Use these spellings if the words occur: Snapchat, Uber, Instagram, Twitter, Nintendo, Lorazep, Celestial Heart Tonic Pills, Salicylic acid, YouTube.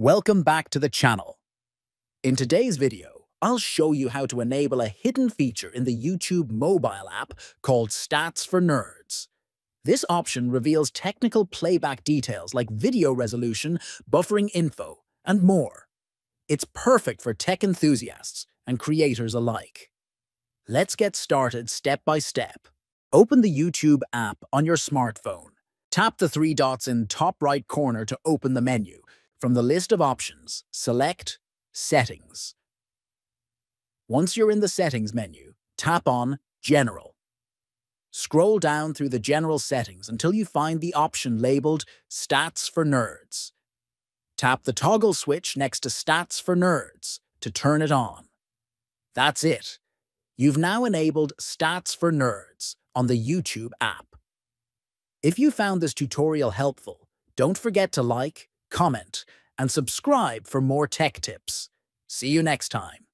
Welcome back to the channel. In today's video, I'll show you how to enable a hidden feature in the YouTube mobile app called Stats for Nerds. This option reveals technical playback details like video resolution, buffering info, and more. It's perfect for tech enthusiasts and creators alike. Let's get started step by step. Open the YouTube app on your smartphone. Tap the three dots in the top right corner to open the menu. From the list of options, select Settings. Once you're in the Settings menu, tap on General. Scroll down through the General settings until you find the option labeled Stats for Nerds. Tap the toggle switch next to Stats for Nerds to turn it on. That's it. You've now enabled Stats for Nerds on the YouTube app. If you found this tutorial helpful, don't forget to like, comment, and subscribe for more tech tips. See you next time.